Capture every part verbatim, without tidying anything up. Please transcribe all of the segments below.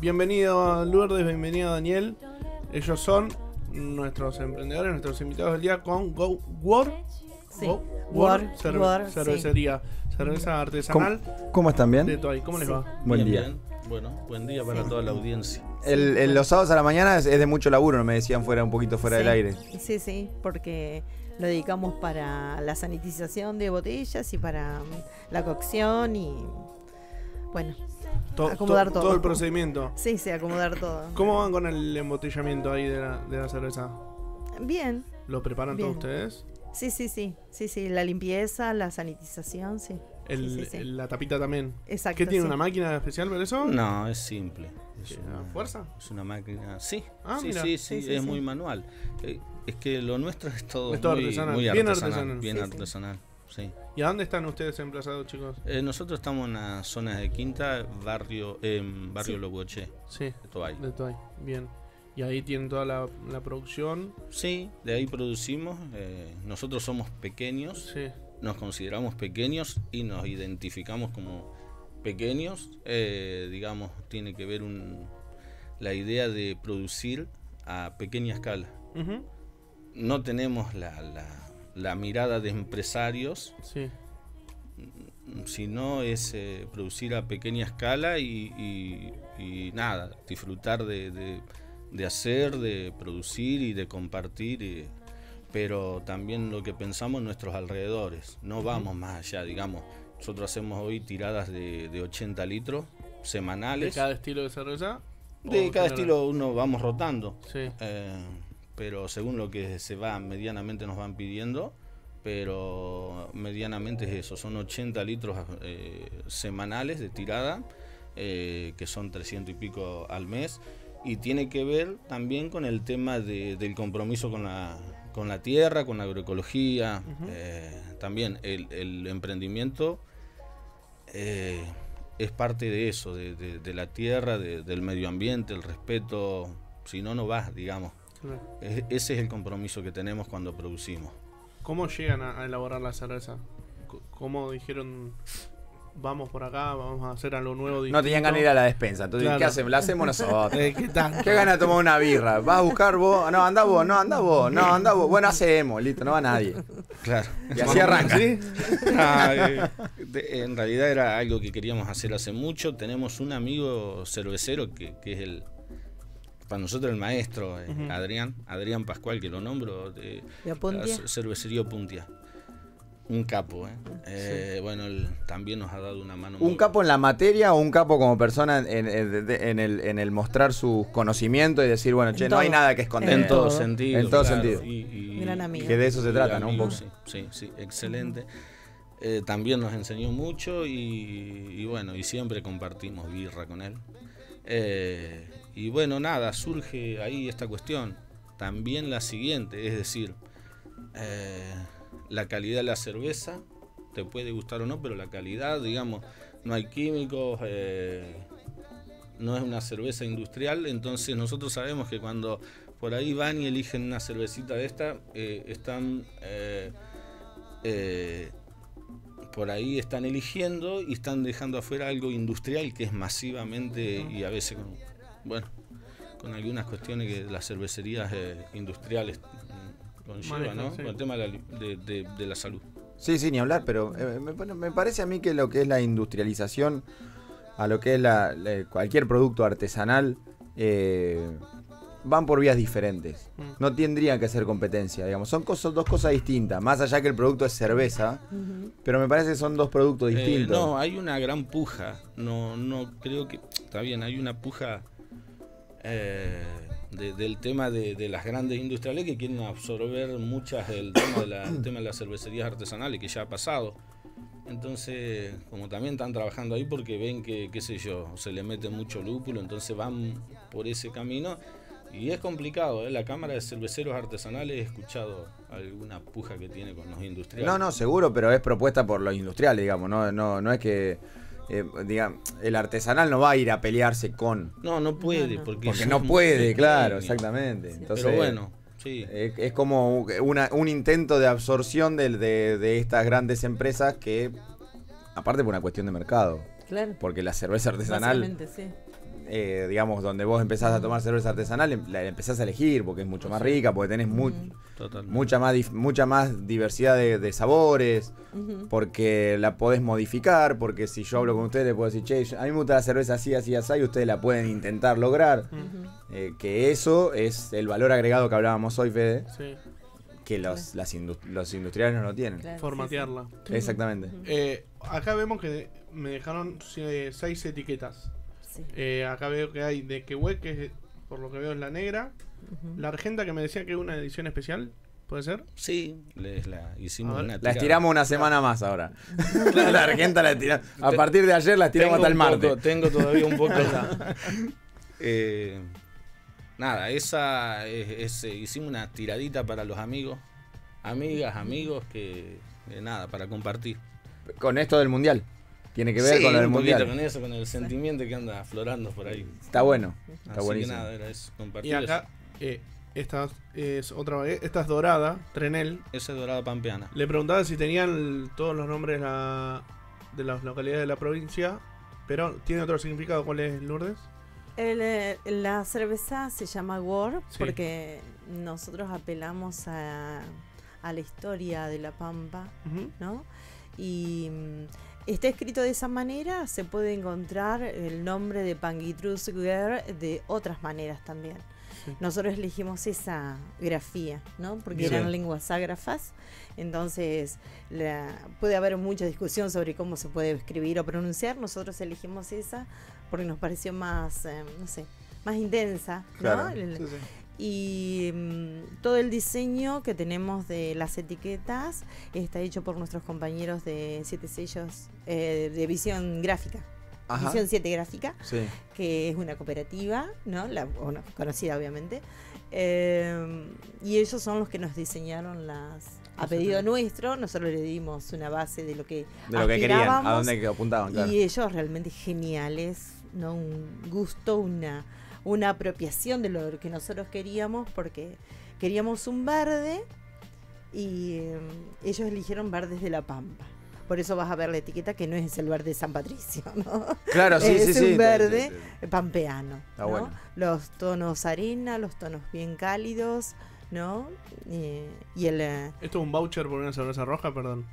Bienvenido Lourdes, bienvenido Daniel. Ellos son nuestros emprendedores, nuestros invitados del día con Go World. Sí. Go World, World, cerve World cervecería, sí. Cerveza artesanal. ¿Cómo, cómo están? Bien. De Toay. ¿Cómo les sí. va? Buen bien, día. Bien. Bueno, buen día para sí. toda la audiencia. El, el, los sábados a la mañana es, es de mucho laburo, me decían fuera un poquito fuera sí. del aire. Sí, sí, porque lo dedicamos para la sanitización de botellas y para la cocción y bueno, to, acomodar to, todo. Todo el procedimiento. Sí, sí, acomodar todo. ¿Cómo van con el embotellamiento ahí de la, de la cerveza? Bien. ¿Lo preparan bien. todos ustedes? Sí, sí, sí, sí, sí, la limpieza, la sanitización, sí. El, sí, sí, sí. La tapita también. Exacto. ¿Qué tiene sí. una máquina especial para eso? No, es simple. ¿Es una fuerza? Es una máquina. Sí, ah, sí, sí, sí, sí, sí, es sí. muy manual. Eh, es que lo nuestro es todo, es todo muy, artesanal. muy artesanal. Bien artesanal. Bien sí, artesanal. Sí. Sí. ¿Y a dónde están ustedes emplazados, chicos? Eh, nosotros estamos en la zona de Quinta, barrio, eh, barrio sí. Loboche. Sí. De Toay. De Toay. Bien. Y ahí tienen toda la, la producción. Sí, de ahí producimos. Eh, nosotros somos pequeños. Sí. Nos consideramos pequeños y nos identificamos como pequeños, eh, digamos, tiene que ver un, la idea de producir a pequeña escala. Uh-huh. No tenemos la, la, la mirada de empresarios, sí. sino es eh, producir a pequeña escala y, y, y nada, disfrutar de, de, de hacer, de producir y de compartir. Y, pero también lo que pensamos nuestros alrededores, no vamos más allá, digamos, nosotros hacemos hoy tiradas de, de ochenta litros semanales. ¿De cada estilo de cerveza? De cada estilo uno vamos rotando, sí. eh, pero según lo que se va, medianamente nos van pidiendo, pero medianamente es eso, son ochenta litros eh, semanales de tirada, eh, que son trescientos y pico al mes, y tiene que ver también con el tema de, del compromiso con la... con la tierra, con la agroecología, uh-huh. eh, también el, el emprendimiento eh, es parte de eso, de, de, de la tierra, de, del medio ambiente, el respeto, si no, no vas, digamos. Claro. Es, ese es el compromiso que tenemos cuando producimos. ¿Cómo llegan a, a elaborar la cerveza? ¿Cómo dijeron, vamos por acá, vamos a hacer algo nuevo? Distinto? No tenían ganas de ir a la despensa, entonces claro. ¿qué hacemos? La hacemos nosotros. ¿Qué, ¿Qué ganas de tomar una birra? ¿Vas a buscar vos? No, anda vos, no, anda vos, no, anda vos. Bueno, hacemos, listo, no va nadie. Claro. Y así arranca. ¿Sí? Ah, eh, de, en realidad era algo que queríamos hacer hace mucho. Tenemos un amigo cervecero que, que es el, para nosotros el maestro, eh, uh-huh. Adrián, Adrián Pascual, que lo nombro, de, ¿De Opuntia? La cervecería Opuntia. Un capo, ¿eh? eh sí. Bueno, él también nos ha dado una mano. ¿Un muy... capo en la materia o un capo como persona en, en, en, el, en el mostrar sus conocimientos y decir, bueno, en che, todo. no hay nada que esconder? En, en todo, todo sentido. En todo claro. sentido. Y, y, Gran amigo. Que de eso se trata, amigo, ¿no? Un poco. Sí, sí, sí, excelente. Eh, también nos enseñó mucho y, y bueno, y siempre compartimos birra con él. Eh, y bueno, nada, surge ahí esta cuestión. También la siguiente, es decir... Eh, la calidad de la cerveza, te puede gustar o no, pero la calidad, digamos, no hay químicos, eh, no es una cerveza industrial, entonces nosotros sabemos que cuando por ahí van y eligen una cervecita de esta, eh, están eh, eh, por ahí están eligiendo y están dejando afuera algo industrial que es masivamente y a veces, con, bueno, con algunas cuestiones que las cervecerías eh, industriales... Conlleva, ¿no? Con el tema de la, de, de, de la salud. Sí, sí, ni hablar, pero eh, me, me parece a mí que lo que es la industrialización, a lo que es la, la, cualquier producto artesanal, eh, van por vías diferentes. No tendrían que ser competencia, digamos. Son cosas, dos cosas distintas, más allá que el producto es cerveza, uh-huh. pero me parece que son dos productos distintos. Eh, no, hay una gran puja. No, no creo que... Está bien, hay una puja... Eh, De, del tema de, de las grandes industriales que quieren absorber muchas del tema de, la, el tema de las cervecerías artesanales, que ya ha pasado. Entonces, como también están trabajando ahí porque ven que, qué sé yo, se le mete mucho lúpulo, entonces van por ese camino. Y es complicado, ¿eh? La Cámara de Cerveceros Artesanales, he escuchado alguna puja que tiene con los industriales. No, no, seguro, pero es propuesta por los industriales, digamos, no, no, no es que... Eh, diga, el artesanal no va a ir a pelearse con... No, no puede. Porque, porque no puede, claro, exactamente. Sí. Entonces, pero bueno, sí. Es, es como una, un intento de absorción de, de, de estas grandes empresas que, aparte por una cuestión de mercado. Claro. Porque la cerveza artesanal... Sí. eh, digamos, donde vos empezás a tomar cerveza artesanal, la empezás a elegir porque es mucho más rica, porque tenés mu mucha, más mucha más diversidad de, de sabores, uh-huh. porque la podés modificar, porque si yo hablo con ustedes les puedo decir, che, a mí me gusta la cerveza así, así, así, y ustedes la pueden intentar lograr. Uh-huh. eh, que eso es el valor agregado que hablábamos hoy, Fede. Sí. Que los, las indust los industriales no lo tienen. Claro, formatearla. Sí, sí. Exactamente. Eh, acá vemos que me dejaron seis etiquetas. Sí. Eh, acá veo que hay de Quehue, que es, por lo que veo es la negra. Uh-huh. La argenta que me decía que es una edición especial. ¿Puede ser? Sí, les la hicimos una tirada. La estiramos una semana más ahora. La argenta la estiramos. A partir de ayer la estiramos hasta el martes. Poco, tengo todavía un poco. La... eh... Nada, esa es, es, hicimos una tiradita para los amigos, amigas, amigos, que eh, nada, para compartir. Con esto del mundial, tiene que ver sí, con lo del mundial. Con eso, con el sentimiento que anda aflorando por ahí. Está bueno, está así buenísimo. Que nada, era eso, compartir. Y acá, eh, esta es otra, esta es dorada, Trenel. Esa es dorada pampeana. Le preguntaba si tenían todos los nombres la, de las localidades de la provincia, pero tiene otro significado. ¿Cuál es, Lourdes? El, la cerveza se llama Güer sí. porque nosotros apelamos a, a la historia de La Pampa, uh-huh. ¿no? Y está escrito de esa manera, se puede encontrar el nombre de Panguitruz Güer de otras maneras también. Sí. Nosotros elegimos esa grafía, ¿no? Porque sí. eran lenguas ágrafas, entonces la, puede haber mucha discusión sobre cómo se puede escribir o pronunciar. Nosotros elegimos esa porque nos pareció más, eh, no sé, más intensa, ¿no? Claro. El, sí, sí. Y mm, todo el diseño que tenemos de las etiquetas está hecho por nuestros compañeros de Siete Sellos, eh, de Visión Gráfica. Ajá. Visión siete Gráfica, sí. que es una cooperativa, ¿no? La, bueno, conocida obviamente, eh, y ellos son los que nos diseñaron las, a pedido nuestro, nosotros les dimos una base de lo que de lo que querían, a dónde apuntaban, claro. Y ellos realmente geniales, ¿no? Un gusto, una, una apropiación de lo que nosotros queríamos, porque queríamos un verde y eh, ellos eligieron verdes de La Pampa. Por eso vas a ver la etiqueta que no es el verde de San Patricio, ¿no? Claro, sí, sí, sí. Es un verde pampeano, ¿no? Bueno. Los tonos arena, los tonos bien cálidos, ¿no? Eh, y el... Eh... ¿Esto es un voucher por una cerveza roja? Perdón.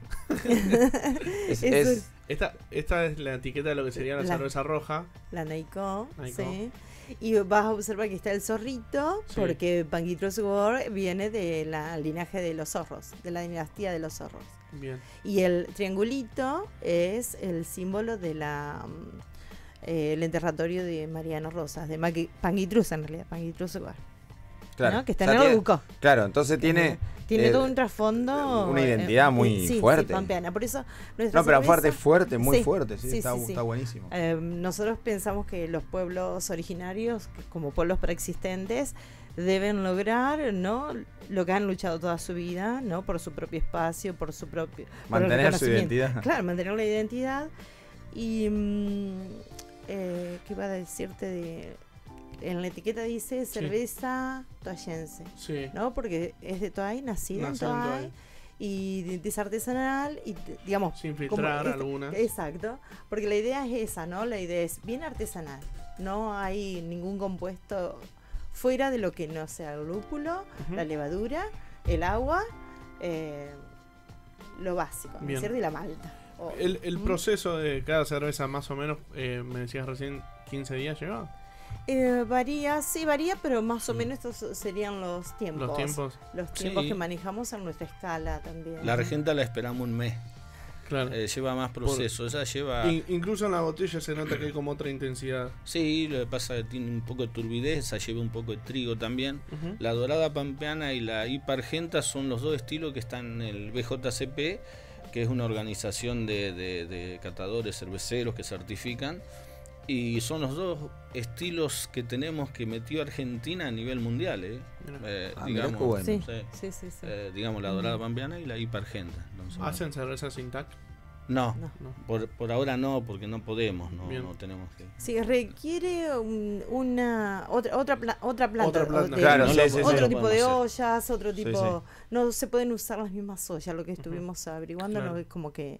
es, es, es... Esta, esta es la etiqueta de lo que sería la, la cerveza roja. La Naiko, sí. Y vas a observar que está el zorrito, sí. porque Panguitruz Güer viene de la linaje de los zorros, de la dinastía de los zorros. Bien. Y el triangulito es el símbolo de la eh, el enterratorio de Mariano Rosas, de Maqui, Panguitruz en realidad, Panguitruz Güer. Claro. ¿No? Que está o sea, en el buco. Claro, entonces tiene... Tiene eh, todo un trasfondo... Una identidad eh, muy sí, fuerte. Sí, pampeana. Por eso... No, pero cerveza, fuerte, fuerte, muy sí, fuerte. Sí, sí, está, sí, está buenísimo. Eh, nosotros pensamos que los pueblos originarios, como pueblos preexistentes, deben lograr, ¿no? Lo que han luchado toda su vida, ¿no? Por su propio espacio, por su propio... Mantener su identidad. Claro, mantener la identidad. Y... Mm, eh, ¿qué iba a decirte de...? En la etiqueta dice cerveza sí. toayense, sí. ¿no? Porque es de Toay, nacida en Toay, y es artesanal, y digamos... Sin filtrar alguna. Exacto, porque la idea es esa, ¿no? La idea es bien artesanal, no hay ningún compuesto fuera de lo que no sea el lúpulo, uh-huh. la levadura, el agua, eh, lo básico, es decir, de la malta. Oh. El, el mm. proceso de cada cerveza, más o menos, eh, me decías recién, quince días llegaba. Eh, varía, sí varía, pero más o menos estos serían los tiempos. Los tiempos, los tiempos sí. que manejamos en nuestra escala también. La argenta la esperamos un mes. Claro. Eh, lleva más proceso. Por, esa lleva... In, incluso en la botella se nota que hay como otra intensidad. Sí, lo que pasa es que tiene un poco de turbidez, esa lleva un poco de trigo también. Uh-huh. La dorada pampeana y la hipa argenta son los dos estilos que están en el B J C P, que es una organización de, de, de catadores, cerveceros que certifican. Y son los dos estilos que tenemos que metió Argentina a nivel mundial, ¿eh? Eh, ah, digamos, bueno. sí, eh, sí, sí, sí. Eh, digamos la dorada pampeana y la hipa argenta. Entonces, ¿hacen cerveza sin T A C? No, no. Por, por ahora no, porque no podemos, no, no tenemos que... Sí, requiere un, una otra otra, pla, otra planta, otra planta. De, claro, no sí, lo, sí, otro sí, tipo de ollas, hacer. otro tipo... Sí, sí. No se pueden usar las mismas ollas, lo que estuvimos uh-huh. averiguando, claro. no, es como que...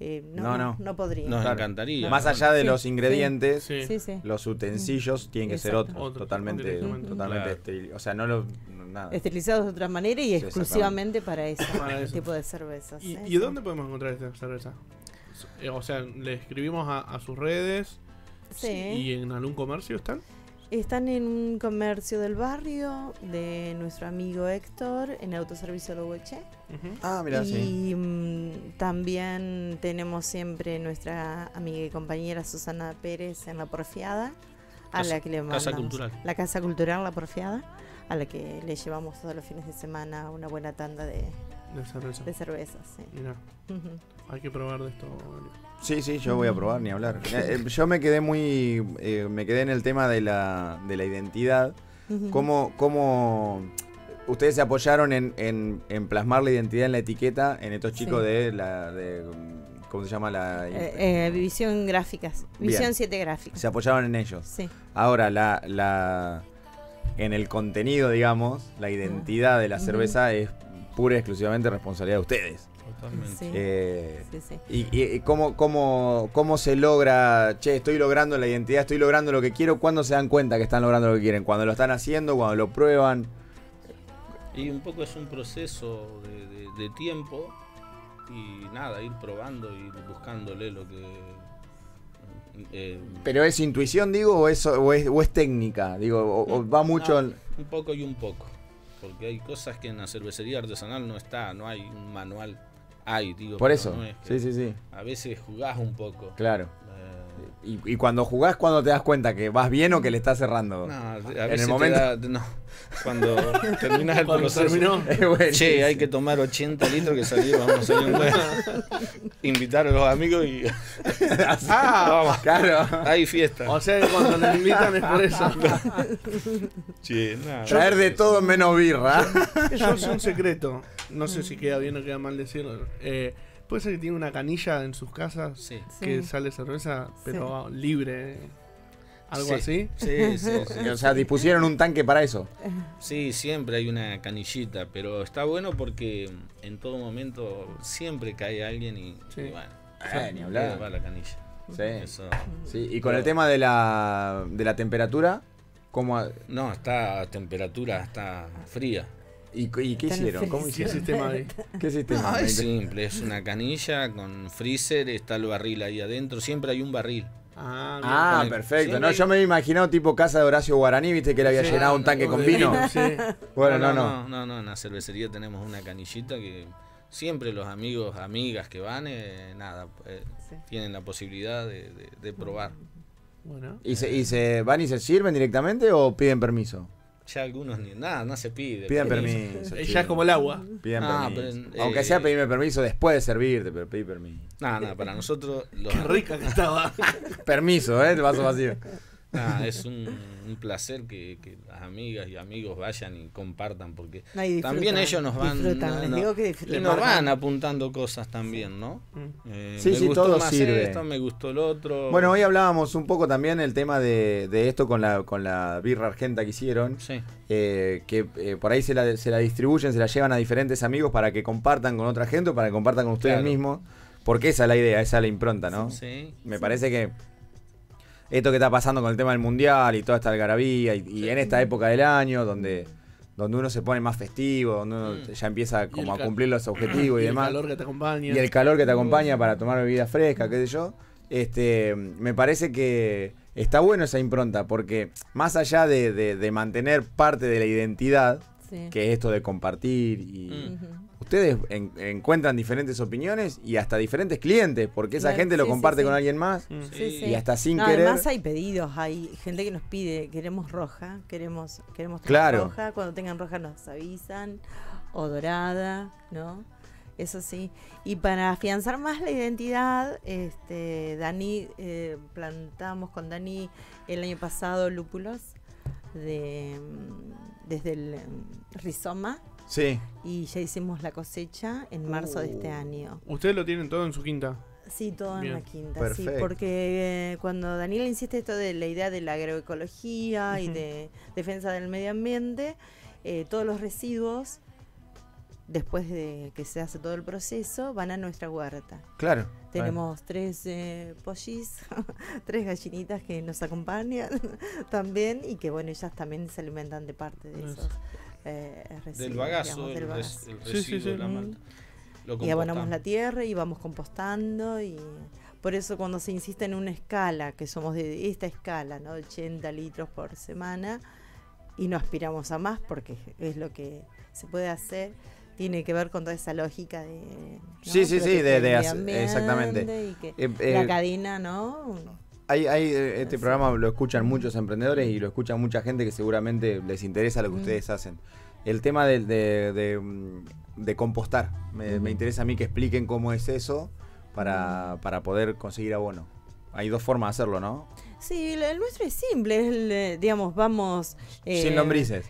Eh, no, no, no, no podría. Nos encantaría. Claro. Más allá de sí, los ingredientes, sí, sí, sí, los utensilios sí, tienen que exacto, ser otros, otros totalmente, totalmente claro, esterilizados. O sea, no los, nada, esterilizados de otra manera y sí, exclusivamente para eso, para ese tipo de cervezas. ¿Y, ¿eh? ¿Y dónde podemos encontrar esta cerveza? O sea, le escribimos a, a sus redes sí, y en algún comercio están. Están en un comercio del barrio de nuestro amigo Héctor, en Autoservicio de Loeche. Uh-huh. Ah, mirá, y sí. Mm, también tenemos siempre nuestra amiga y compañera Susana Pérez en La Porfiada, a casa, la que le mandamos, Casa Cultural. La Casa Cultural La Porfiada, a la que le llevamos todos los fines de semana una buena tanda de, de cerveza. De cervezas, sí. Mirá. Uh-huh. Hay que probar de esto, Mario. Sí, sí, yo voy a probar, ni hablar. Yo me quedé muy... Eh, me quedé en el tema de la, de la identidad. Uh-huh. ¿Cómo, cómo ustedes se apoyaron en, en, en plasmar la identidad en la etiqueta en estos chicos sí, de la... De, ¿cómo se llama? La eh, eh, Visión Gráfica. Visión siete Gráfica. Se apoyaron en ellos. Sí. Ahora, la, la en el contenido, digamos, la identidad uh-huh, de la cerveza uh-huh, es pura y exclusivamente responsabilidad de ustedes. Sí, eh, sí, sí. ¿Y, y cómo, cómo, cómo se logra? Che, estoy logrando la identidad, estoy logrando lo que quiero. ¿Cuándo se dan cuenta que están logrando lo que quieren? ¿Cuando lo están haciendo? ¿Cuando lo prueban? Y un poco es un proceso de, de, de tiempo y nada, ir probando y buscándole lo que... Eh, ¿Pero es intuición, digo, o es, o es, o es técnica? Digo, o, o va mucho... No, un poco y un poco, porque hay cosas que en la cervecería artesanal no está, no hay un manual. Ay, digo, por eso, no es que sí, sí, sí. A veces jugás un poco. Claro. Eh... Y, y cuando jugás, ¿cuándo te das cuenta que vas bien o que le estás cerrando? No, a veces en el momento... da, no. Cuando terminás el proceso, eh, bueno, che, hay que tomar ochenta litros que salimos, vamos a salir un buen... Invitar a los amigos y... ah, vamos. Claro. Hay fiesta. O sea, cuando nos invitan es por eso. Che, nada, traer de todo menos birra. Yo soy un secreto. No sé si queda bien o queda mal decirlo. Eh, puede ser que tiene una canilla en sus casas sí, que sí, sale cerveza, pero sí, libre. Eh. ¿Algo sí, así? Sí, sí, sí. O sea, dispusieron un tanque para eso. Sí, siempre hay una canillita, pero está bueno porque en todo momento siempre cae alguien y, sí, y bueno, eh, ni hablar. Va la canilla. Sí. Eso. Sí. Y con pero, el tema de la, de la temperatura, ¿cómo? No, está temperatura, está fría. ¿Y, y qué hicieron? ¿Cómo hicieron? ¿Qué sistema hay? ¿Qué sistema hay? No, es simple, es una canilla con freezer, está el barril ahí adentro, siempre hay un barril. Ah, ah no, perfecto. Hay... No, yo me había imaginado tipo casa de Horacio Guarani, viste que le había sí, llenado no, un tanque no, con vino. Sí. Bueno, no, no, no. No, no, no, en la cervecería tenemos una canillita que siempre los amigos, amigas que van, eh, nada, eh, sí, tienen la posibilidad de, de, de probar. Bueno. ¿Y, eh, se, ¿Y se van y se sirven directamente o piden permiso? Ya algunos ni nada, no se pide. Piden permiso. permiso ya es como el agua. Piden ah, permiso. Pero, aunque eh, sea pedirme permiso después de servirte, pero pedí permiso. Nada, nada, para nosotros... Los... Qué rica que estaba. Permiso, ¿eh? El vaso vacío. Nah, es un, un placer que, que las amigas y amigos vayan y compartan, porque no, y también ellos nos van no, digo que y nos van apuntando cosas también, ¿no? Eh, sí, me sí, gustó todo más sirve. Esto, me gustó el otro. Bueno, hoy hablábamos un poco también el tema de, de esto con la, con la birra argenta que hicieron, sí, eh, que eh, por ahí se la, se la distribuyen, se la llevan a diferentes amigos para que compartan con otra gente, para que compartan con ustedes claro, mismos, porque esa es la idea, esa es la impronta, ¿no? Sí, sí, me sí, parece que... Esto que está pasando con el tema del mundial y toda esta algarabía y, y en esta época del año donde, donde uno se pone más festivo, donde uno mm, ya empieza como a cumplir los objetivos y, y demás. El calor que te acompaña. Y el calor que te acompaña para tomar bebida fresca, qué sé yo. Este, me parece que está bueno esa impronta porque más allá de, de, de mantener parte de la identidad, sí, que es esto de compartir y... Mm-hmm. Ustedes en, encuentran diferentes opiniones y hasta diferentes clientes, porque esa claro, gente sí, lo comparte sí, sí, con alguien más sí, y hasta sin no, querer. Además hay pedidos, hay gente que nos pide, queremos roja, queremos, queremos tener claro, roja, cuando tengan roja nos avisan, o dorada, ¿no? Eso sí. Y para afianzar más la identidad, este, Dani, eh, plantamos con Dani el año pasado lúpulos de, desde el rizoma. Sí. Y ya hicimos la cosecha en marzo uh, de este año. ¿Ustedes lo tienen todo en su quinta? Sí, todo bien, en la quinta. Perfecto. Sí, porque eh, cuando Daniel insiste esto de la idea de la agroecología uh-huh, y de defensa del medio ambiente, eh, todos los residuos después de que se hace todo el proceso, van a nuestra huerta. Claro. Tenemos tres eh, pollis, tres gallinitas que nos acompañan también y que, bueno, ellas también se alimentan de parte de esos eh, residuos. Del bagazo, digamos, del bagazo. El, el residuo sí, sí, sí, de la malta. Y abonamos la tierra y vamos compostando y... Por eso cuando se insiste en una escala, que somos de esta escala, ¿no? ochenta litros por semana, y no aspiramos a más porque es lo que se puede hacer, tiene que ver con toda esa lógica de... ¿no? Sí, sí, sí, de, de ambiente, exactamente. Y que eh, eh, la cadena, ¿no? Hay, hay, este Así. programa lo escuchan muchos emprendedores y lo escucha mucha gente que seguramente les interesa lo que mm. ustedes hacen. El tema de, de, de, de compostar, me, mm. me interesa a mí que expliquen cómo es eso. Para, para poder conseguir abono. Hay dos formas de hacerlo, ¿no? Sí, el nuestro es simple, es el, digamos, vamos... Eh, sin lombrices.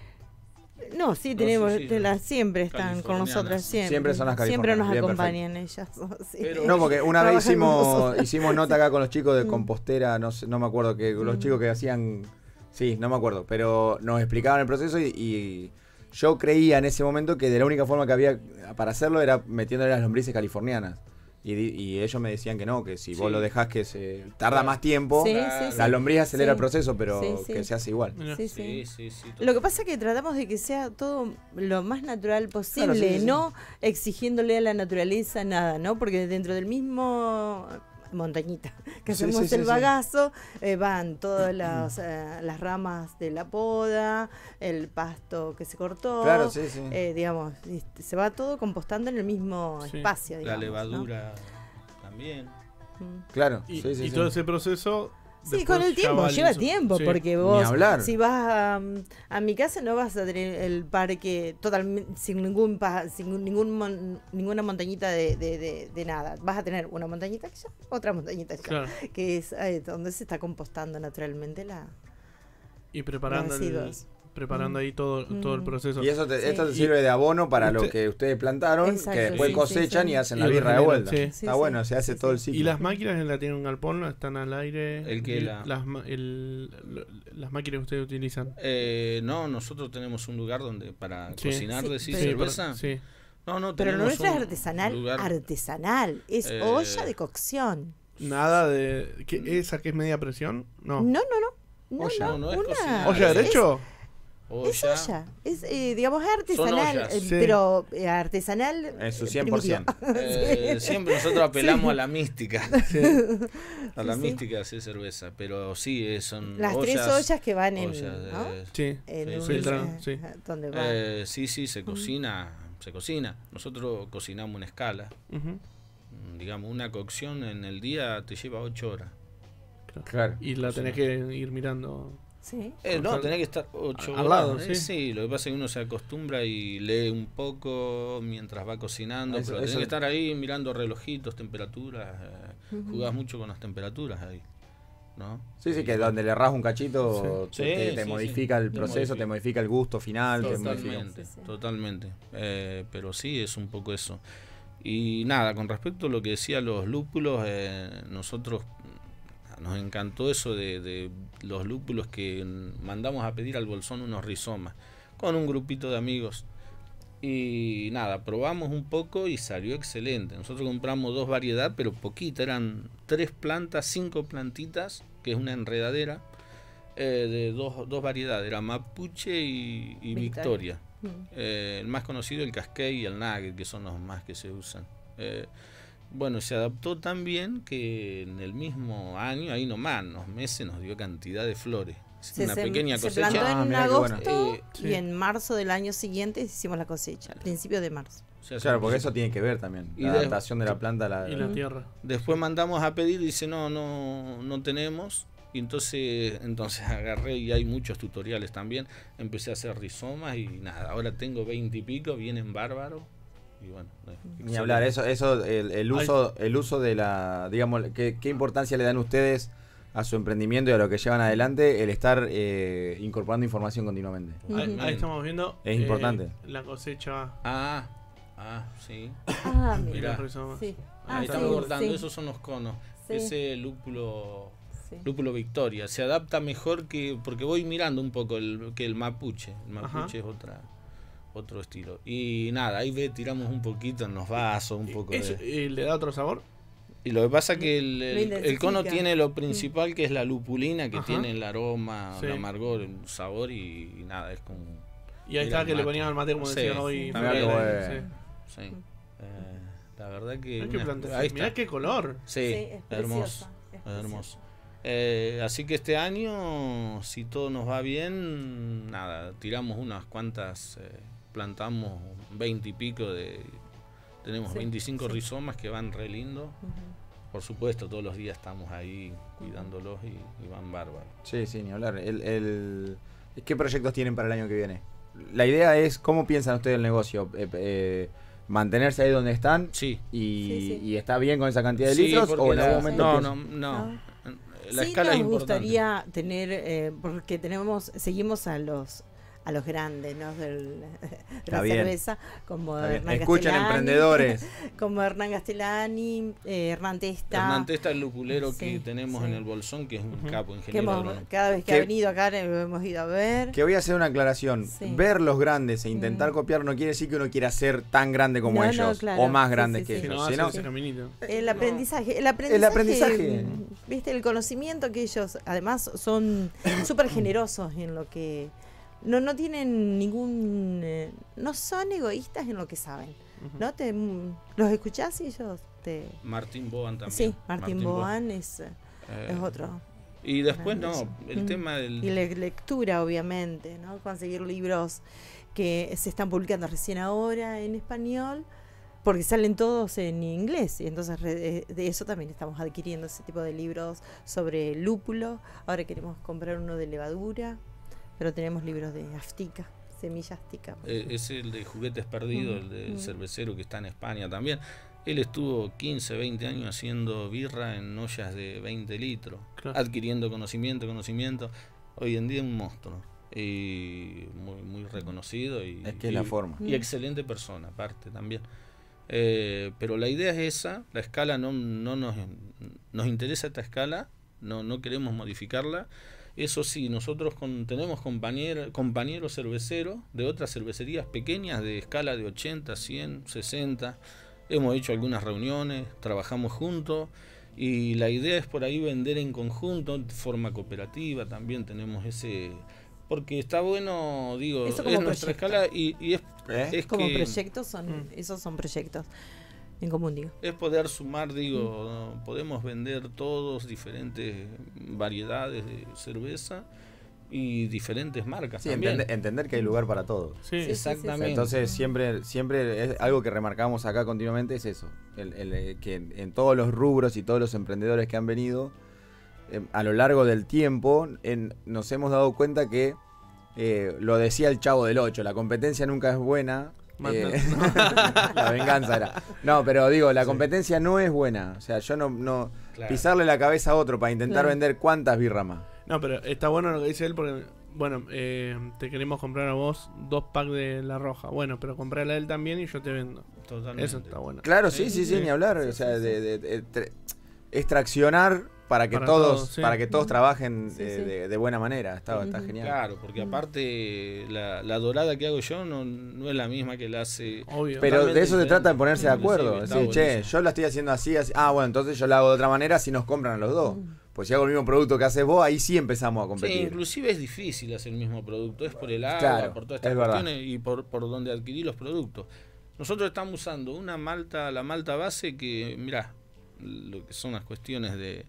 No, sí, tenemos, no, sí, sí, las siempre están con nosotras, siempre. Siempre son las californianas. Siempre nos Bien, acompañan perfecto. ellas. Sí. Pero, no, porque una vez hicimos, hicimos nota acá con los chicos de compostera, no sé, no me acuerdo, que los mm. chicos que hacían... Sí, no me acuerdo, pero nos explicaban el proceso y... y yo creía en ese momento que de la única forma que había para hacerlo era metiéndole las lombrices californianas. Y, y ellos me decían que no, que si sí. vos lo dejás que se tarda más tiempo, sí, sí, la lombriz acelera sí. el proceso, pero sí, sí. que se hace igual. Sí, sí. Sí, sí, sí, lo que pasa es que tratamos de que sea todo lo más natural posible, claro, sí, sí, no sí. exigiéndole a la naturaleza nada, ¿no? Porque dentro del mismo... montañita, que sí, hacemos sí, el sí, bagazo, sí. Eh, van todas las, eh, las ramas de la poda, el pasto que se cortó, claro, sí, sí. Eh, digamos, se va todo compostando en el mismo sí. espacio. Digamos, la levadura ¿no? también. Claro. Y, sí, sí, y sí. todo ese proceso... Sí, con el tiempo, lleva tiempo, sí. porque vos, si vas a, a mi casa, no vas a tener el parque totalmente sin ningún sin ningún mon, ninguna montañita de, de, de, de nada. Vas a tener una montañita allá, otra montañita allá, claro. que es eh, donde se está compostando naturalmente la y preparando el, preparando mm. ahí todo, mm. todo el proceso. Y eso te, sí. esto te sirve y, de abono para usted, lo que ustedes plantaron, exacto, que después sí, cosechan sí, sí. y hacen y la birra de vuelta. Sí. Está sí, bueno, sí, se hace sí, todo el ciclo. Y las máquinas la tienen un galpón, están al aire. El que el, la... las, el, las máquinas que ustedes utilizan. Eh, no, nosotros tenemos un lugar donde para sí. cocinar, sí, decís, cerveza. Sí. No, no, pero no es artesanal, lugar, artesanal, es eh, olla de cocción. Nada de ¿qué, esa que es media presión, no. No, no, no. Olla, no, no, no es una, olla derecho. Olla. Es olla, es, eh, digamos, artesanal, eh, sí. pero eh, artesanal. En su cien por ciento. Eh, sí. Siempre nosotros apelamos sí. a la mística. Sí. A la sí, mística, sí, cerveza. Pero sí, son. Las ollas, tres ollas que van ollas, en. ¿no? Eh, sí, en sí, un, sí, eh, sí. ¿Dónde van? Eh, sí, sí, se cocina. Uh-huh. Se cocina. Nosotros cocinamos en escala. Uh-huh. Digamos, una cocción en el día te lleva ocho horas. Claro. claro. Y la tenés sí. que ir mirando. Sí. Eh, no, tenés que estar ocho al, al lado, ¿sí? sí, lo que pasa es que uno se acostumbra y lee un poco mientras va cocinando, eso, pero tenés eso. que estar ahí mirando relojitos, temperaturas, eh, uh-huh. jugás mucho con las temperaturas ahí, ¿no? Sí, sí, y, que donde le errás un cachito sí. te, te, sí, te sí, modifica sí. el proceso, modifica. te modifica el gusto final. Totalmente, te totalmente, eh, pero sí es un poco eso. Y nada, con respecto a lo que decía los lúpulos, eh, nosotros... nos encantó eso de, de los lúpulos que mandamos a pedir al bolsón unos rizomas con un grupito de amigos y nada, probamos un poco y salió excelente. Nosotros compramos dos variedades pero poquita, eran tres plantas, cinco plantitas, que es una enredadera eh, de dos, dos variedades, era Mapuche y, y Victoria. Mm. Eh, el más conocido, el Cascay y el Nugget, que son los más que se usan. Eh, Bueno, se adaptó tan bien que en el mismo año, ahí nomás, unos meses, nos dio cantidad de flores. Se una se, pequeña cosecha. Se plantó en ah, agosto bueno. eh, y sí. en marzo del año siguiente hicimos la cosecha, al principio de marzo. O sea, claro, porque eso tiene que ver también, y la de, adaptación de la planta a la, y la tierra. Después mandamos a pedir y dice, no, no, no tenemos. Y entonces, entonces agarré, y hay muchos tutoriales también, empecé a hacer rizomas y nada, ahora tengo veinte y pico, vienen bárbaros. Y bueno, ni hablar, eso, eso el, el uso el uso de la, digamos, ¿qué, qué importancia le dan ustedes a su emprendimiento y a lo que llevan adelante el estar eh, incorporando información continuamente? Ahí, ahí estamos viendo. Es eh, importante. La cosecha. Ah, ah, sí. Ah, mira. Sí. Ah, ahí sí, estamos cortando, sí. esos son los conos. Sí. Ese lúpulo... Sí. Lúpulo Victoria. Se adapta mejor que... Porque voy mirando un poco el, que el mapuche. El mapuche Ajá. es otra... otro estilo. Y nada, ahí ve, tiramos un poquito en los vasos, un poco ¿Es, de... ¿Y le da otro sabor? Y lo que pasa es que el, el, el cono tiene lo principal, que es la lupulina, que Ajá. tiene el aroma, sí. el amargor, el sabor y, y nada, es como... Y ahí está que mate. le ponían al mate, como sí, decían hoy. También, eh, eh. Sí. sí. Eh, la verdad que... Hay que una, ahí mirá qué color. Sí, sí es hermoso. Es hermoso. Eh, así que este año, si todo nos va bien, nada, tiramos unas cuantas, eh, plantamos veinte y pico de... Tenemos sí, veinticinco sí. rizomas que van re lindo. Uh-huh. Por supuesto, todos los días estamos ahí cuidándolos y, y van bárbaros. Sí, sí, ni hablar. El, el... ¿Qué proyectos tienen para el año que viene? La idea es, ¿cómo piensan ustedes el negocio? Eh, eh, ¿Mantenerse ahí donde están? Sí. Y, sí, sí. ¿Y está bien con esa cantidad de sí, litros? ¿O en algún momento no, no, no, no. La sí, escala nos es importante. Gustaría tener, eh, porque tenemos, seguimos a los... a los grandes, ¿no? Del, de la bien. cerveza, como Hernán, Escuchen, emprendedores. como Hernán Castellani, eh, Hernán Testa. Hernán Testa, el lupulero sí, que tenemos sí. en el bolsón, que es un uh-huh. capo ingeniero. Hemos, cada vez que, que ha venido acá lo hemos ido a ver. Que voy a hacer una aclaración. Sí. Ver los grandes e intentar uh-huh. copiar no quiere decir que uno quiera ser tan grande como no, ellos no, claro. o más grande sí, sí, que sí. ellos. Si no, si no, el, aprendizaje, el aprendizaje. El aprendizaje. Viste, el conocimiento que ellos, además, son súper generosos en lo que... No, no tienen ningún... Eh, no son egoístas en lo que saben. Uh-huh. ¿No? Te, los escuchás y ellos te... Martín Bohan también. Sí, Martín, Martín Bohan, Bohan es, eh, es otro. Y después grande. no, el mm. tema del... Y la lectura, obviamente, ¿no? Conseguir libros que se están publicando recién ahora en español, porque salen todos en inglés, y entonces de eso también estamos adquiriendo ese tipo de libros sobre lúpulo. Ahora queremos comprar uno de levadura. Pero tenemos libros de Aztica, semilla Aztica. Eh, es el de Juguetes Perdidos, mm, el del mm. cervecero que está en España también. Él estuvo quince, veinte años haciendo birra en ollas de veinte litros, claro. adquiriendo conocimiento, conocimiento. Hoy en día es un monstruo, y muy, muy reconocido. Y, es que y, es la forma. Y mm. excelente persona, aparte también. Eh, pero la idea es esa, la escala no, no nos, nos interesa esta escala, no, no queremos modificarla. Eso sí, nosotros con, tenemos compañero, compañeros cerveceros de otras cervecerías pequeñas de escala de ochenta, cien, sesenta. Hemos hecho algunas reuniones, trabajamos juntos y la idea es por ahí vender en conjunto, de forma cooperativa también tenemos ese... Porque está bueno, digo, es nuestra proyecto. escala y, y es, ¿Eh? es como que, proyectos, son, mm. esos son proyectos. En común, digo. Es poder sumar, digo, mm. podemos vender todos diferentes variedades de cerveza y diferentes marcas. Sí, también. Entende, entender que hay lugar para todos. Sí, exactamente. Sí, entonces, siempre, siempre es algo que remarcamos acá continuamente, es eso, el, el, que en todos los rubros y todos los emprendedores que han venido, eh, a lo largo del tiempo, en, nos hemos dado cuenta que, eh, lo decía el Chavo del Ocho, la competencia nunca es buena. Eh, la venganza era. No, pero digo, la competencia sí. no es buena. O sea, yo no, no claro. pisarle la cabeza a otro para intentar claro. vender cuántas birras más. No, pero está bueno lo que dice él porque, bueno, eh, te queremos comprar a vos dos packs de la roja. Bueno, pero comprala a él también y yo te vendo. Totalmente. Eso está bueno. Claro, sí, sí, sí, sí ni hablar. O sea, de, de, de, de extraccionar para que para todos, todos sí. para que todos trabajen sí, de, sí. De, de buena manera. Está, está genial. Claro, porque aparte la, la dorada que hago yo no, no es la misma que la hace. Obvio. Pero de eso se trata, de ponerse de acuerdo. Sí, sí, che, yo la estoy haciendo así, así. Ah, bueno, entonces yo la hago de otra manera si nos compran a los dos. Pues si hago el mismo producto que haces vos, ahí sí empezamos a competir. Sí, inclusive es difícil hacer el mismo producto. Es por el agua, claro, por todas estas cuestiones verdad. y por, por donde adquirir los productos. Nosotros estamos usando una malta, la malta base que, mirá, lo que son las cuestiones de...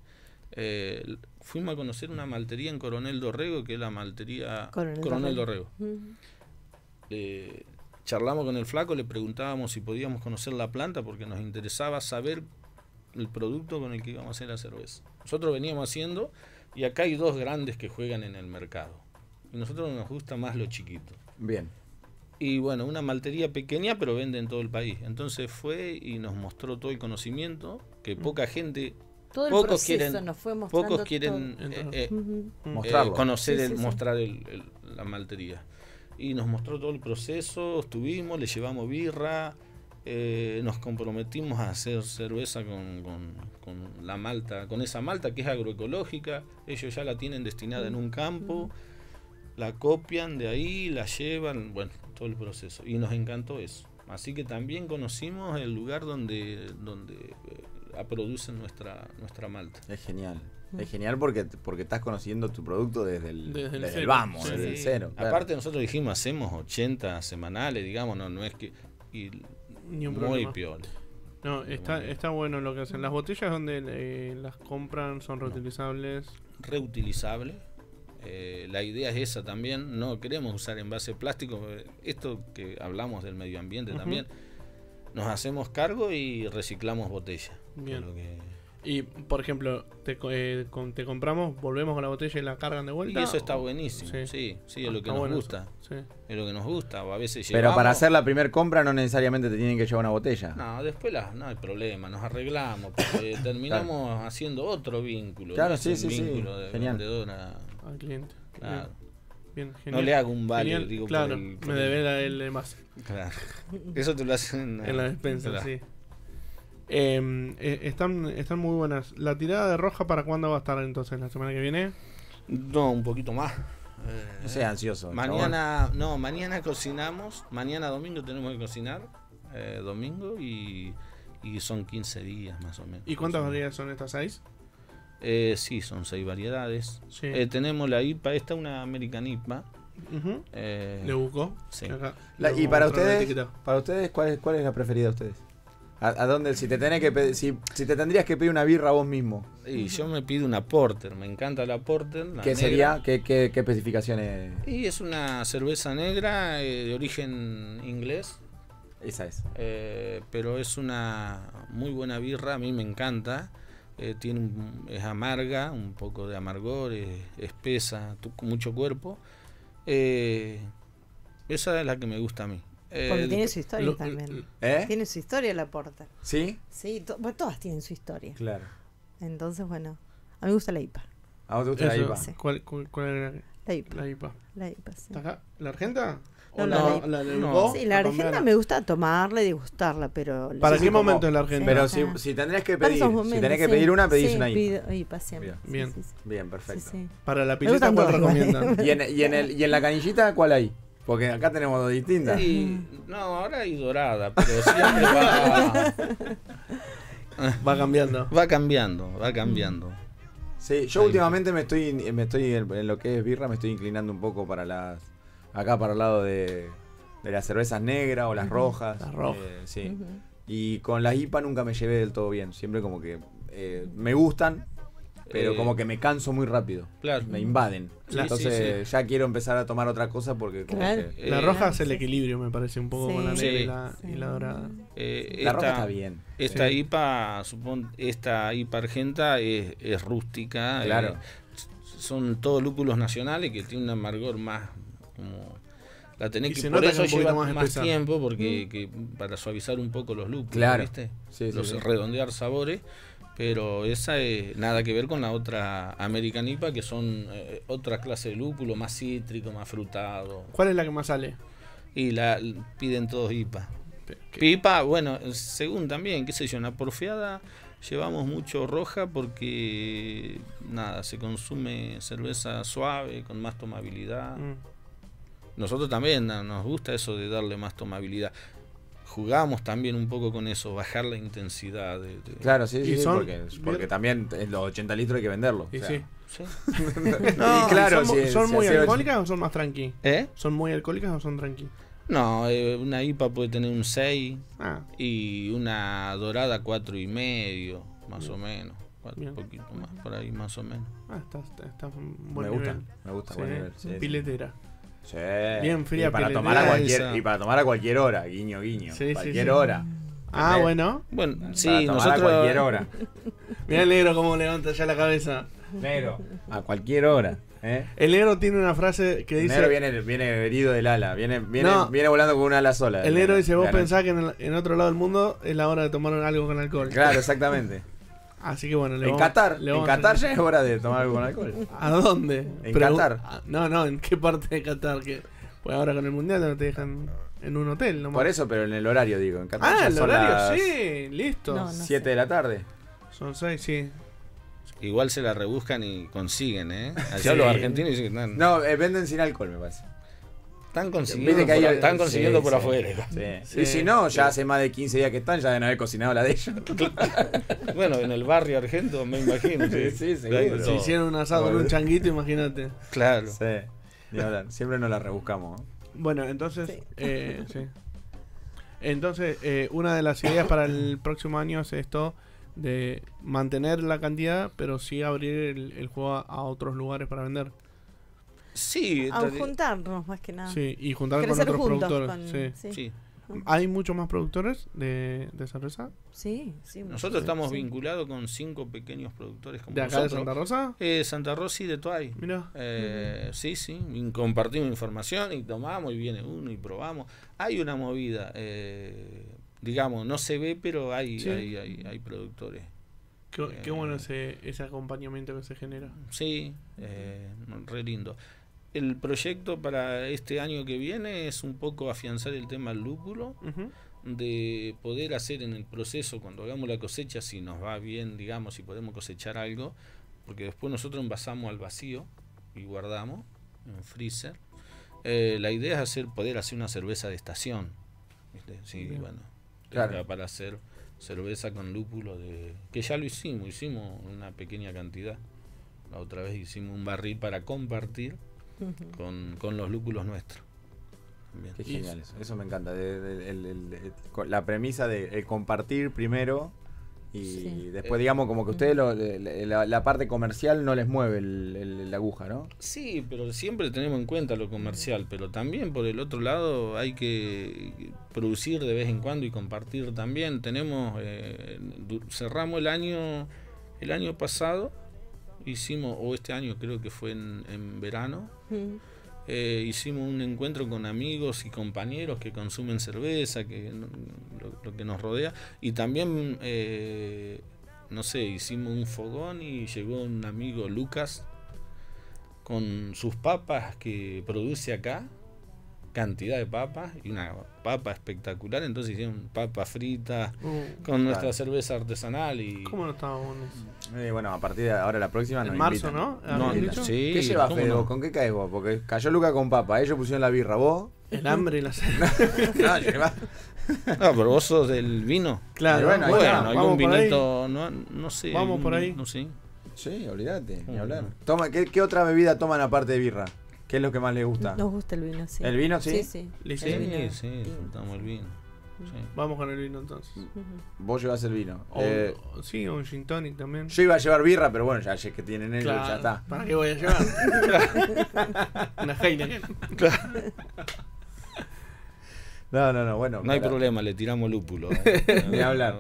Eh, fuimos a conocer una maltería en Coronel Dorrego, que es la maltería Coronel, Coronel Dorrego. Dorrego. Uh-huh. eh, charlamos con el flaco, le preguntábamos si podíamos conocer la planta porque nos interesaba saber el producto con el que íbamos a hacer la cerveza. Nosotros veníamos haciendo y acá hay dos grandes que juegan en el mercado. Y nosotros nos gusta más lo chiquito. Bien. Y bueno, una maltería pequeña pero vende en todo el país. Entonces fue y nos mostró todo el conocimiento que uh-huh. poca gente... Todo el pocos quieren, nos fue pocos quieren eh, eh, uh-huh. mostrarlo. Eh, conocer, sí, sí, el, sí. mostrar el, el, la maltería. Y nos mostró todo el proceso, estuvimos, le llevamos birra, eh, nos comprometimos a hacer cerveza con, con, con la malta, con esa malta que es agroecológica, ellos ya la tienen destinada uh-huh. en un campo. la copian de ahí, la llevan, bueno, todo el proceso. Y nos encantó eso. Así que también conocimos el lugar donde, donde producen nuestra, nuestra malta. Es genial. Es genial porque, porque estás conociendo tu producto desde el, desde el, desde cero. el vamos, sí. desde el cero. Claro. Aparte nosotros dijimos, hacemos ochenta semanales, digamos, no, no es que... Y Ni un muy problema. Peor. No, está, está bueno lo que hacen. Las botellas donde eh, las compran son reutilizables. Reutilizables. Eh, la idea es esa también. No queremos usar envase plástico. Esto que hablamos del medio ambiente uh-huh. también. Nos hacemos cargo y reciclamos botellas. Bien. Lo que... Y, por ejemplo, te, eh, con, te compramos, volvemos con la botella y la cargan de vuelta. Y eso está buenísimo, sí, sí, sí, es lo que ah, nos bueno, gusta. Sí. Es lo que nos gusta. O a veces Pero llevamos, para hacer la primer compra no necesariamente te tienen que llevar una botella. No, después la, no hay problema, nos arreglamos. Porque terminamos claro. haciendo otro vínculo. Claro, ¿no? sí, sí, vínculo sí. De genial. Vendedora. Al cliente. Claro. Bien, genial. No le hago un vale, digo. Claro, por el, por me devela el demás. Claro. Eso te lo hacen en la despensa, claro. sí. Eh, eh, están, están muy buenas. ¿La tirada de roja para cuándo va a estar entonces? ¿La semana que viene? No, un poquito más. Eh, no seas ansioso. Mañana, no, mañana cocinamos. Mañana domingo tenemos que cocinar. Eh, domingo y, y son quince días más o menos. ¿Y cuántas variedades son estas? ¿Seis? Eh, sí, son seis variedades. Sí. Eh, tenemos la I P A, esta una American I P A. Uh-huh. eh, ¿Le busco? Sí. La, ¿Y para ustedes, para ustedes cuál es, cuál es la preferida de ustedes? ¿A dónde? Si te tenés que pedir, si, si te tendrías que pedir una birra vos mismo. Y yo me pido una Porter, me encanta la Porter. La ¿Qué negra. sería? ¿Qué, qué, qué especificaciones? Y es una cerveza negra eh, de origen inglés. Esa es. Eh, pero es una muy buena birra, a mí me encanta. Eh, tiene un, es amarga, un poco de amargor, es espesa, mucho cuerpo. Eh, esa es la que me gusta a mí. Porque eh, tiene su historia lo, también. ¿Eh? Tiene su historia la Porter. ¿Sí? Sí, to bueno, todas tienen su historia. Claro. Entonces, bueno, a mí me gusta la I P A. ¿A vos te gusta Eso, la I P A? Sí. ¿Cuál, cuál, cuál era? La I P A. La I P A, la I P A sí. ¿La, ¿La Argenta? No, no, la, la, la, no. Sí, la Argenta me gusta tomarla y degustarla, pero... ¿Para qué como, momento es la Argenta? Pero si, si tendrías que pedir, momentos, si tenés que pedir una, pedís sí, una I P A. Pido, I P A siempre. Bien, sí, sí, sí. Bien, perfecto. Sí, sí. Para la pileta, ¿cuál recomiendan? ¿Y en, y, en el, ¿Y en la canillita cuál hay? Porque acá tenemos dos distintas. Sí, no, ahora hay dorada, pero siempre va... va cambiando. Va cambiando, va cambiando. Sí, yo Ahí últimamente me estoy, me estoy en lo que es birra, me estoy inclinando un poco para las... Acá para el lado de, de las cervezas negras o las uh-huh. rojas. Las rojas. Eh, sí. Uh-huh. Y con las I P A nunca me llevé del todo bien. Siempre como que eh, me gustan... Pero eh, como que me canso muy rápido. Claro. Me invaden. Sí, Entonces sí, sí. ya quiero empezar a tomar otra cosa porque... Como claro. que... La roja eh, es el equilibrio, me parece, un poco sí, con la negra sí, y, la, sí. y la dorada. Eh, la esta, roja está bien. Esta sí. I P A, supon, esta I P A Argenta es, es rústica. Claro. Eh, son todos lúpulos nacionales que tienen un amargor más... Como, la tenés que... Por eso lleva más, más tiempo porque mm. que, para suavizar un poco los lúpulos, claro. ¿viste? Sí, los sí, redondear sí. sabores. Pero esa es nada que ver con la otra American I P A, que son eh, otra clase de lúpulo, más cítrico, más frutado. ¿Cuál es la que más sale? Y la piden todos I P A. ¿Qué? I P A, bueno, según también, qué sé yo, en la Porfiada llevamos mucho roja porque, nada, se consume cerveza suave, con más tomabilidad. Mm. Nosotros también nos gusta eso de darle más tomabilidad. Jugamos también un poco con eso, bajar la intensidad. De, de... Claro, sí, sí, son, porque, porque también los ochenta litros hay que venderlos. Y o sea. sí. ¿Sí? no, y claro, ¿Son, si, son si muy alcohólicas o son más tranqui? ¿Eh? ¿Son muy alcohólicas o son tranqui? No, eh, una I P A puede tener un seis ah. y una dorada cuatro y medio, más Bien. o menos. Un poquito más, por ahí más o menos. Ah, está, está, está un buen me nivel. Gusta, me gusta, sí, buen nivel. Sí, piletera. Sí. Sí. Bien fría y para tomar a cualquier y para tomar a cualquier hora, guiño guiño, sí, cualquier sí, sí. hora. Ah, ¿entendés? bueno. Bueno, para sí, tomar nosotros a cualquier hora. Mirá el negro cómo levanta ya la cabeza. Negro, a cualquier hora, ¿eh? El negro tiene una frase que dice, el negro viene viene herido del ala, viene viene no, viene volando con una ala sola. El negro dice, "Vos claro. pensás que en, el, en otro lado del mundo es la hora de tomar algo con alcohol." Claro, exactamente. Así que bueno, le en vamos, Qatar, le en Qatar ya es hora de tomar algo con alcohol. ¿A dónde? En Pero, Qatar. No, no, ¿en qué parte de Qatar? Que pues ahora con el mundial no te dejan en un hotel, nomás. Por eso, pero en el horario digo, en Qatar. Ah, el horario, sí, listo. No, no siete sé. de la tarde. Son seis, sí. Igual se la rebuscan y consiguen, ¿eh? Así sí. Los argentinos dicen que están... No, eh, venden sin alcohol, me parece. Están consiguiendo, que hay... por, están consiguiendo sí, por sí, afuera. Sí, sí. Y si no, ya hace más de quince días que están, ya deben haber cocinado la de ellos. Bueno, en el barrio argento, me imagino. Sí, sí, sí, claro. Si hicieron un asado con un changuito, imagínate. Claro. Sí. Y ahora, siempre nos la rebuscamos. ¿Eh? Bueno, entonces... Sí. Eh, sí. Entonces, eh, una de las ideas para el próximo año es esto... de mantener la cantidad, pero sí abrir el, el juego a, a otros lugares para vender. Sí. A juntarnos, más que nada. Sí, y juntar con otros productores. Con... Sí. Sí. Sí. ¿Hay muchos más productores de, de cerveza? Sí, sí. Nosotros sí, estamos sí. vinculados con cinco pequeños productores. Como ¿de acá nosotros. De Santa Rosa? Eh, Santa Rosa y de Toay. Mira. Eh, uh -huh. Sí, sí. Compartimos información y tomamos y viene uno y probamos. Hay una movida... Eh, digamos, no se ve, pero hay, sí. hay, hay, hay productores. Qué, eh, qué bueno ese, ese acompañamiento que se genera. Sí, eh, re lindo. El proyecto para este año que viene es un poco afianzar el tema del lúpulo, uh-huh. de poder hacer en el proceso, cuando hagamos la cosecha, si nos va bien, digamos, si podemos cosechar algo, porque después nosotros envasamos al vacío y guardamos en freezer. Eh, la idea es hacer poder hacer una cerveza de estación. ¿Viste? Sí, bien. Bueno. Claro. Para hacer cerveza con lúpulo de que ya lo hicimos, hicimos una pequeña cantidad. La otra vez hicimos un barril para compartir uh-huh. con, con los lúpulos nuestros. Bien. Qué genial eso. Eso me encanta. El, el, el, el, la premisa de compartir primero y sí. después, eh, digamos, como que ustedes lo, la, la parte comercial no les mueve el, el, la aguja, ¿no? Sí, pero siempre tenemos en cuenta lo comercial, pero también por el otro lado hay que producir de vez en cuando y compartir también. Tenemos, eh, cerramos el año, el año pasado, hicimos, o este año creo que fue en, en verano, mm. eh, hicimos un encuentro con amigos y compañeros que consumen cerveza, que lo, lo que nos rodea, y también, eh, no sé, hicimos un fogón y llegó un amigo, Lucas, con sus papas que produce acá, cantidad de papas, y una papa espectacular, entonces hicieron papas fritas uh, con nuestra claro. cerveza artesanal. Y ¿cómo no estábamos con eso? Eh, bueno, a partir de ahora la próxima nos en marzo, invitan. ¿No? no dicho? Sí, ¿qué llevas, Fede? No? ¿Con qué caes vos? Porque cayó Luca con papa, ellos pusieron la birra, vos... El hambre y la sed. No, lleva... no, pero vos sos del vino. Claro, bueno, bueno, bueno, algún vinito, no, no sé. Vamos algún, por ahí. No sé. Sí, olvídate, ni hablar. Toma, ¿qué, ¿Qué otra bebida toman aparte de birra? ¿Qué es lo que más les gusta? Nos gusta el vino, sí. ¿El vino, sí? Sí, sí. ¿El sí, vino? Sí, disfrutamos el vino. Sí. Vamos con el vino entonces. Uh-huh. Vos llevas el vino. O, eh, sí, un gin tonic también. Yo iba a llevar birra, pero bueno, ya es que tienen ellos, claro. ya está. ¿Para qué voy a llevar? Una Heineken. Claro. No, no, no, bueno. No para... hay problema, le tiramos lúpulo. Eh. Ni hablar.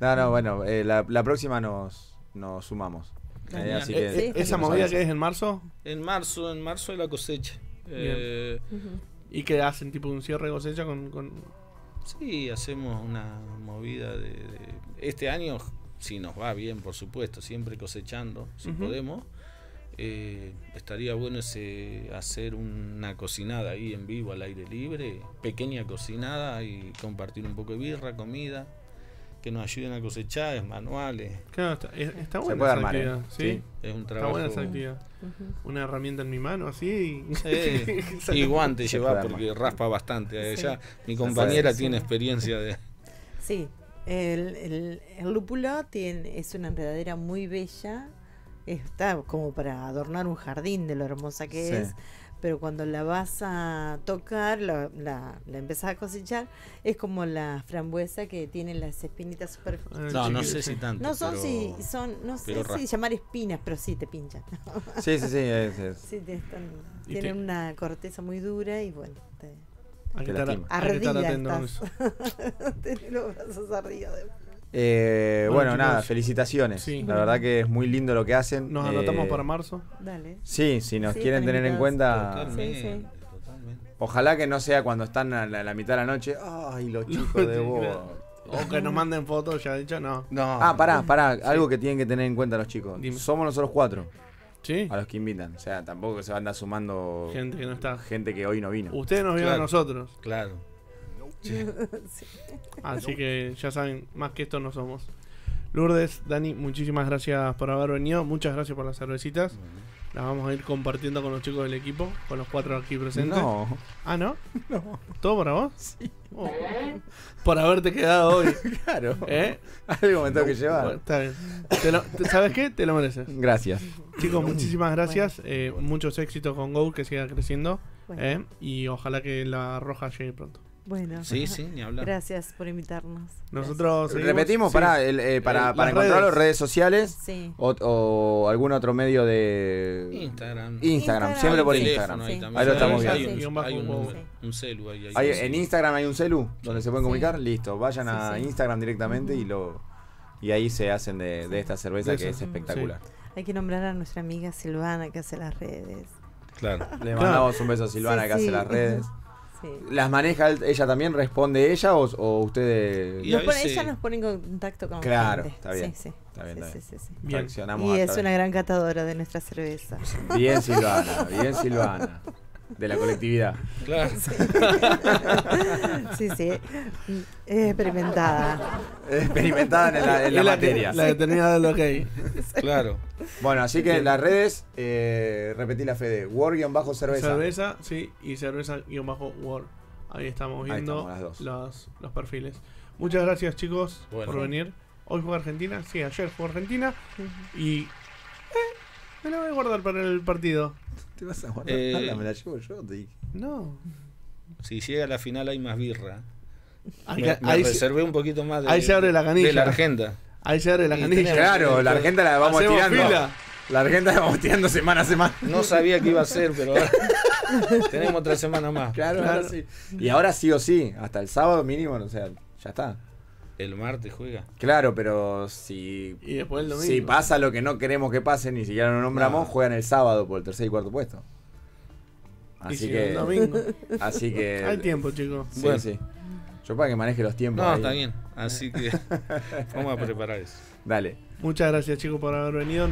No, no, bueno, eh, la, la próxima nos, nos sumamos. Eh, así que, sí, ¿esa movida que es en marzo? En marzo, en marzo de la cosecha. Eh, uh -huh. ¿Y que hacen tipo un cierre de cosecha con, con...? Sí, hacemos una movida de, de... Este año, si nos va bien, por supuesto, siempre cosechando, si uh -huh. podemos. Eh, estaría bueno ese, hacer una cocinada ahí en vivo, al aire libre, pequeña cocinada y compartir un poco de birra, comida. Que nos ayuden a cosechar, es manuales. Claro, está, está buena esa armar, actividad, ¿sí? ¿sí? Es un trabajo. Está buena esa actividad. Uh-huh. Una herramienta en mi mano, así. Y, sí. y guante llevar porque raspa bastante. Sí. Ya, mi compañera sí. tiene experiencia de... Sí, el, el, el lúpulo tiene, es una enredadera muy bella. Está como para adornar un jardín de lo hermosa que sí. es. Pero cuando la vas a tocar, la, la, la empezás a cosechar, es como la frambuesa que tiene las espinitas super... No, no sé si tanto. No son, pero, si, son no sé si llamar espinas, pero sí, te pinchan. Sí, sí, sí. Es, es. Sí, te están, tienen te... una corteza muy dura y bueno, te... Hay que estar, ardida estás. Tenés los brazos arriba de... Eh, bueno, bueno nada, felicitaciones. Sí. La verdad que es muy lindo lo que hacen. Nos eh, anotamos para marzo. Dale. Sí, si nos sí, quieren tener en cuenta. Totalmente. Sí, sí. Ojalá que no sea cuando están a la, a la mitad de la noche. Ay, los chicos de vos. O que nos manden fotos, ya dicho, no. no. Ah, pará, pará. Sí. Algo que tienen que tener en cuenta los chicos. Dime. Somos nosotros cuatro. Sí. A los que invitan. O sea, tampoco se anda sumando gente que no está. Gente que hoy no vino. Ustedes nos vieron claro. a nosotros. Claro. Sí. Así que ya saben, más que esto no somos. Lourdes, Dani, muchísimas gracias por haber venido. Muchas gracias por las cervecitas. Mm. Las vamos a ir compartiendo con los chicos del equipo, con los cuatro aquí presentes. No. ¿Ah, no? No. ¿Todo para vos? Sí. Oh. Por haberte quedado hoy. Claro. ¿Eh? Algo me tengo que llevar. Bueno, está bien. Te lo, te, ¿Sabes qué? Te lo mereces. Gracias. Chicos, muchísimas gracias. Bueno. Eh, muchos éxitos con Go, que siga creciendo. Bueno. Eh, y ojalá que la roja llegue pronto. Bueno, sí, sí, ni hablar. Gracias por invitarnos. Nosotros repetimos, sí, para, el, eh, para, eh, para encontrarlo, redes. redes sociales, sí. o, o algún otro medio de Instagram. Instagram, Instagram siempre por Instagram. Sí. Ahí, ahí lo estamos viendo. Hay un celu ahí. Hay, en Instagram hay un celu donde sí. se pueden comunicar. Sí. Listo, vayan sí, a sí. Instagram directamente y lo y ahí se hacen de, de esta cerveza sí. que es espectacular. Sí. Hay que nombrar a nuestra amiga Silvana que hace las redes. Claro. Le mandamos un beso a Silvana sí, que hace sí. las redes. Sí. ¿Las maneja ella también? ¿Responde ella o, o ustedes? Nos pone, ella nos pone en contacto con claro, gente. Está bien. Sí, sí. Está bien, está bien. Sí, sí, sí, sí. Y es una gran catadora de nuestra cerveza. Bien Silvana, bien Silvana. De la colectividad. Claro. Sí, sí. Es experimentada. Experimentada en la, en la, la materia. Que, la que tenía del ok. Claro. Bueno, así que en las redes, eh, repetí la fe de Word-cerveza. Cerveza, sí, y cerveza-word. Ahí estamos viendo Ahí estamos, los, los perfiles. Muchas gracias, chicos, bueno. por venir. Hoy jugó Argentina, sí, ayer jugó Argentina. Y. Eh, me la voy a guardar para el partido. ¿Te vas a guardar? Eh, Nada, me la llevo yo, te dije. No. Si llega a la final hay más birra. Ahí, me, me ahí reservé se, un poquito más de, ahí se abre la canilla. De la argenta. Ahí se abre la canilla. Claro, la argenta la vamos Hacemos tirando. Fila. La argenta la vamos tirando semana a semana. No sabía que iba a ser, pero ahora tenemos otra semana más. Claro, claro. Ahora sí. Y ahora sí o sí, hasta el sábado mínimo, o sea, ya está. El martes juega. Claro, pero si y después el domingo. Si pasa lo que no queremos que pase, ni siquiera lo nombramos, no. juegan el sábado por el tercer y cuarto puesto. Así si que el domingo. Así que hay tiempo, chicos. Sí, bueno. sí. Yo para que maneje los tiempos. No, ahí. Está bien. Así que vamos a preparar eso. Dale. Muchas gracias, chicos, por haber venido.